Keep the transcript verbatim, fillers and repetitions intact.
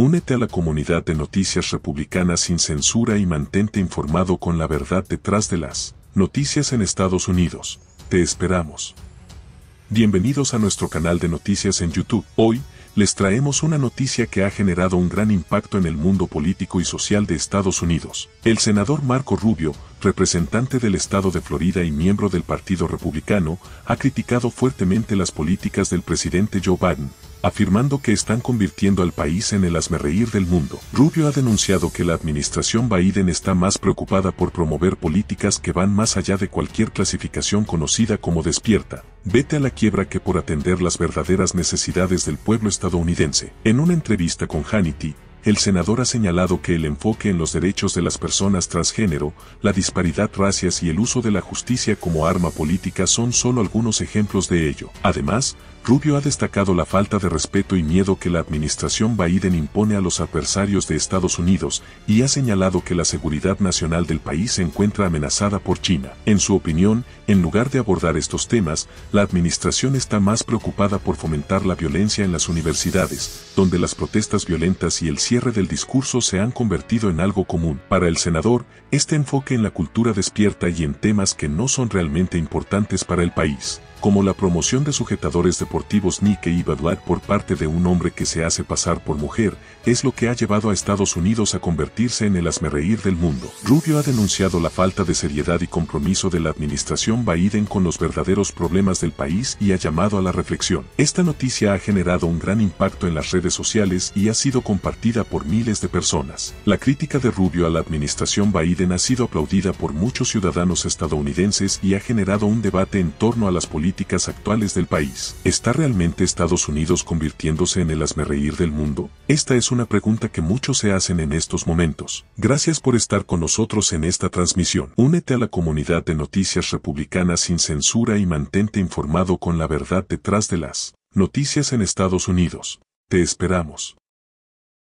Únete a la comunidad de Noticias Republicanas sin censura y mantente informado con la verdad detrás de las noticias en Estados Unidos. Te esperamos. Bienvenidos a nuestro canal de noticias en YouTube. Hoy, les traemos una noticia que ha generado un gran impacto en el mundo político y social de Estados Unidos. El senador Marco Rubio, representante del estado de Florida y miembro del Partido Republicano, ha criticado fuertemente las políticas del presidente Joe Biden, afirmando que están convirtiendo al país en el hazmerreír del mundo. Rubio ha denunciado que la administración Biden está más preocupada por promover políticas que van más allá de cualquier clasificación conocida como despierta, vete a la quiebra, que por atender las verdaderas necesidades del pueblo estadounidense. En una entrevista con Hannity, el senador ha señalado que el enfoque en los derechos de las personas transgénero, la disparidad racial y el uso de la justicia como arma política son solo algunos ejemplos de ello. Además, Rubio ha destacado la falta de respeto y miedo que la administración Biden impone a los adversarios de Estados Unidos y ha señalado que la seguridad nacional del país se encuentra amenazada por China. En su opinión, en lugar de abordar estos temas, la administración está más preocupada por fomentar la violencia en las universidades, donde las protestas violentas y el cierre del discurso se han convertido en algo común. Para el senador, este enfoque en la cultura despierta y en temas que no son realmente importantes para el país, como la promoción de sujetadores deportivos Nike y Bud Light por parte de un hombre que se hace pasar por mujer, es lo que ha llevado a Estados Unidos a convertirse en el hazmerreír del mundo. Rubio ha denunciado la falta de seriedad y compromiso de la administración Biden con los verdaderos problemas del país y ha llamado a la reflexión. Esta noticia ha generado un gran impacto en las redes sociales y ha sido compartida por miles de personas. La crítica de Rubio a la administración Biden ha sido aplaudida por muchos ciudadanos estadounidenses y ha generado un debate en torno a las políticas políticas actuales del país. ¿Está realmente Estados Unidos convirtiéndose en el hazmerreír del mundo? Esta es una pregunta que muchos se hacen en estos momentos. Gracias por estar con nosotros en esta transmisión. Únete a la comunidad de Noticias Republicanas sin censura y mantente informado con la verdad detrás de las noticias en Estados Unidos. Te esperamos.